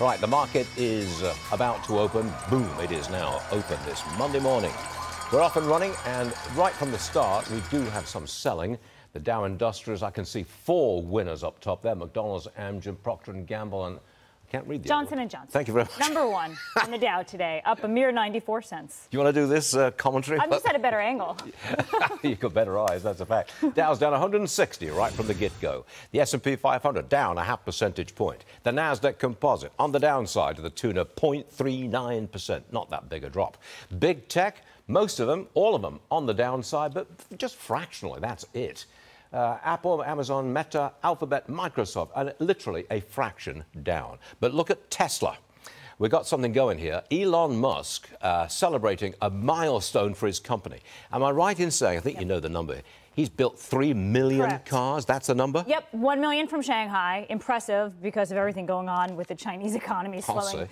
All right, the market is about to open. Boom, it is now open this Monday morning. We're off and running, and right from the start, we do have some selling. The Dow Industrials, I can see four winners up top there, McDonald's, Amgen, Procter & Gamble, and I can't read the Johnson & Johnson. Thank you very much. Number one in the Dow today, up a mere 94 cents. Do you want to do this commentary? I'm just at a better angle. You've got better eyes, that's a fact. Dow's down 160 right from the get-go. The S&P 500 down a half percentage point. The Nasdaq Composite on the downside to the tune of 0.39%. Not that big a drop. Big tech, most of them, all of them on the downside, but just fractionally, that's it. Apple, Amazon, Meta, Alphabet, Microsoft, and literally a fraction down. But look at Tesla. We've got something going here. Elon Musk celebrating a milestone for his company. Am I right in saying, I think you know the number, he's built 3 million Correct. Cars? That's the number? Yep, 1 million from Shanghai. Impressive because of everything going on with the Chinese economy slowing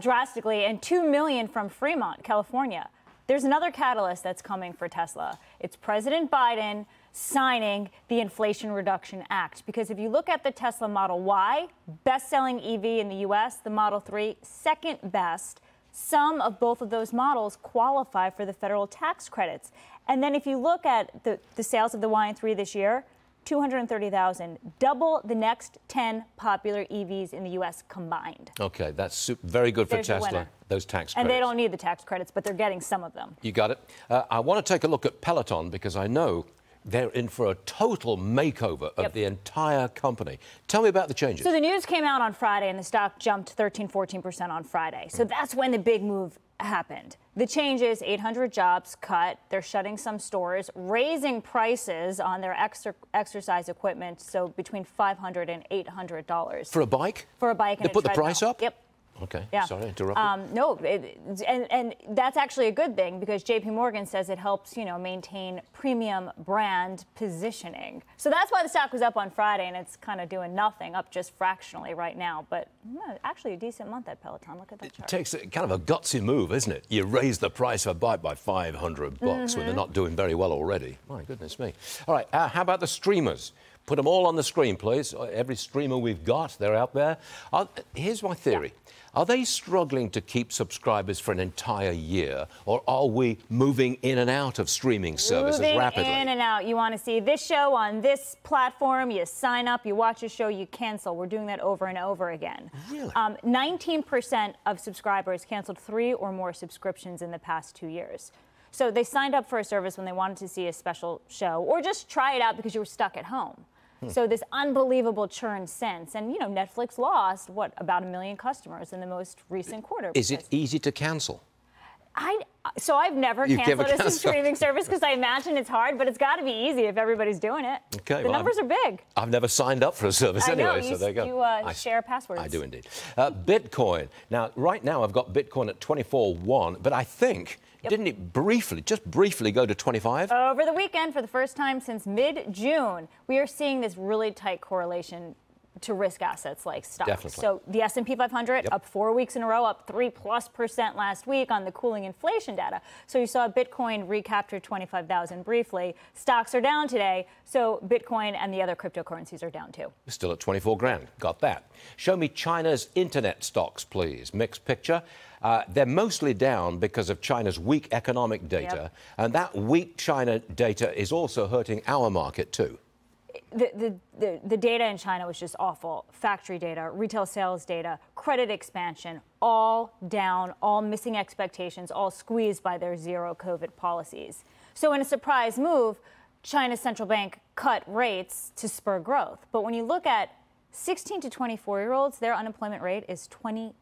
drastically. And 2 million from Fremont, California. There's another catalyst that's coming for Tesla. It's President Biden signing the Inflation Reduction Act. Because if you look at the Tesla Model Y, best-selling EV in the U.S., the Model 3, second best, some of both of those models qualify for the federal tax credits. And then if you look at the sales of the Y and 3 this year, 230,000, double the next 10 popular EVs in the U.S. combined. Okay, that's very good for Tesla, those tax credits. And they don't need the tax credits, but they're getting some of them. You got it. I want to take a look at Peloton because I know they're in for a total makeover of the entire company. Tell me about the changes. So the news came out on Friday, and the stock jumped 13–14% on Friday. So that's when the big move happened. The changes, 800 jobs cut. They're shutting some stores, raising prices on their exercise equipment, so between $500 and $800. For a bike? For a bike. They put the price up? Yep. Okay, sorry to interrupt. No, and that's actually a good thing because JP Morgan says it helps, you know, maintain premium brand positioning. So that's why the stock was up on Friday, and it's kind of doing nothing, up just fractionally right now. But actually a decent month at Peloton. Look at that chart. It takes kind of a gutsy move, isn't it? You raise the price of a bike by $500 when they're not doing very well already. My goodness me. All right, how about the streamers? Put them all on the screen, please. Every streamer we've got, they're out there. Here's my theory. Are they struggling to keep subscribers for an entire year, or are we moving in and out of streaming services rapidly? In and out. You want to see this show on this platform, you sign up, you watch a show, you cancel. We're doing that over and over again. Really? 19% of subscribers canceled 3 or more subscriptions in the past 2 years. So they signed up for a service when they wanted to see a special show, or just try it out because you were stuck at home. So this unbelievable churn since, and you know, Netflix lost, what, about 1 million customers in the most recent quarter. Is it easy to cancel? So I've never canceled a streaming service because I imagine it's hard, but it's got to be easy if everybody's doing it. Okay, the numbers are big. I've never signed up for a service anyway, so there you go. You share passwords. I do indeed. Bitcoin. Now, right now I've got Bitcoin at 24.1, but I think... Didn't it just briefly go to 25? Over the weekend, for the first time since mid-June, we are seeing this really tight correlation to risk assets like stocks. Definitely. So the S&P 500 up 4 weeks in a row, up 3+% last week on the cooling inflation data. So you saw Bitcoin recapture 25,000 briefly. Stocks are down today, so Bitcoin and the other cryptocurrencies are down too. Still at 24 grand. Got that. Show me China's internet stocks, please. Mixed picture. They're mostly down because of China's weak economic data, and that weak China data is also hurting our market too. The data in China was just awful. Factory data, retail sales data, credit expansion, all down, all missing expectations, all squeezed by their zero COVID policies. So in a surprise move, China's central bank cut rates to spur growth. But when you look at 16 to 24-year-olds, their unemployment rate is 20%.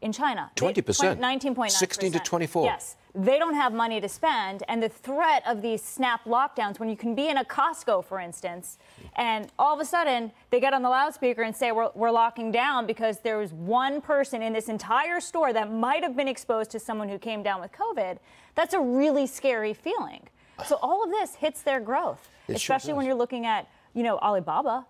In China, 20%, 19.9%, 16 to 24. Yes, they don't have money to spend, and the threat of these snap lockdowns, when you can be in a Costco, for instance, and all of a sudden they get on the loudspeaker and say we're locking down because there was one person in this entire store that might have been exposed to someone who came down with COVID. That's a really scary feeling. So all of this hits their growth, especially when you're looking at, you know, Alibaba.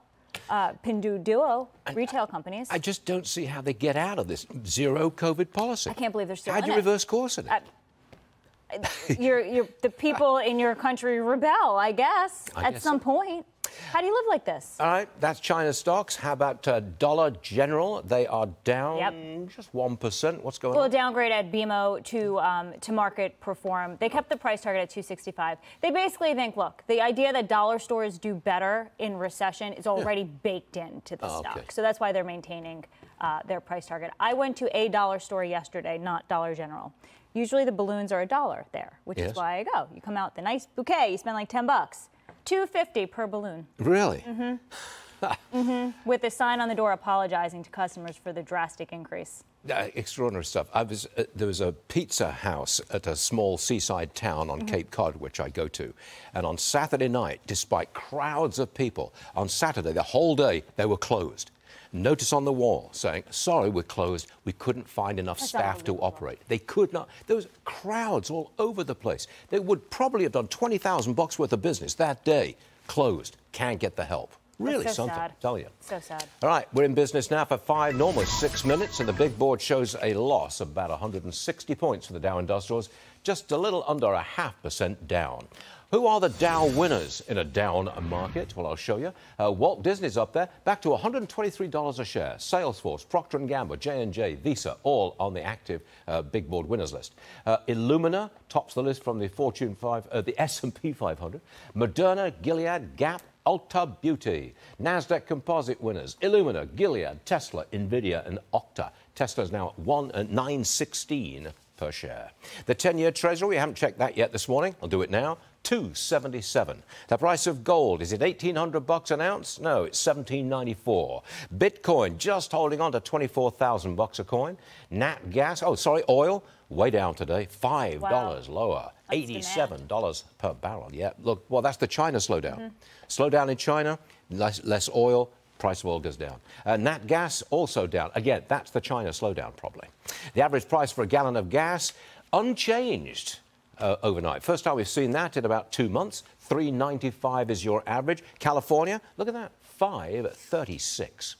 Pinduoduo, retail companies. I just don't see how they get out of this zero COVID policy. I can't believe they're still in it. How do you reverse course in it? The people in your country rebel, I guess, at some point. How do you live like this? All right, that's China stocks. How about Dollar General? They are down just 1%. What's going on? Well, a downgrade at BMO to market perform. They kept the price target at 265. They basically think, look, the idea that dollar stores do better in recession is already baked into the stock. Okay. So that's why they're maintaining their price target. I went to a dollar store yesterday, not Dollar General. Usually the balloons are $1 there, which is why I go. You come out with a nice bouquet, you spend like 10 bucks. $2.50 per balloon. Really? With a sign on the door apologizing to customers for the drastic increase. Extraordinary stuff. I was there was a pizza house at a small seaside town on Cape Cod, which I go to, and on Saturday night, despite crowds of people, on Saturday the whole day they were closed. Notice on the wall saying, sorry, we're closed. We couldn't find enough staff to operate. They could not. There was crowds all over the place. They would probably have done 20,000 bucks worth of business that day. Closed. Can't get the help. Really so something, sad. Tell you. So sad. All right, we're in business now for normally 6 minutes, and the big board shows a loss of about 160 points for the Dow Industrials, just a little under 0.5% down. Who are the Dow winners in a down market? Well, I'll show you. Walt Disney's up there, back to $123 a share. Salesforce, Procter & Gamble, J&J, Visa, all on the active big board winners list. Illumina tops the list from the the S&P 500. Moderna, Gilead, Gap, Ulta Beauty. Nasdaq Composite winners, Illumina, Gilead, Tesla, NVIDIA, and Okta. Tesla's now at $9.16 per share. The 10-year Treasury, we haven't checked that yet this morning. I'll do it now. $2.77. The price of gold, is it 1,800 bucks an ounce? No, it's 1,794. Bitcoin just holding on to 24,000 bucks a coin. Nat gas, oil, way down today, $5 lower, that's $87 per barrel. Yeah, look, well, that's the China slowdown. Slowdown in China, less oil, price of oil goes down. Nat gas also down. Again, that's the China slowdown probably. The average price for a gallon of gas, unchanged. Overnight. First time we've seen that in about 2 months. $3.95 is your average. California, look at that, $5.36.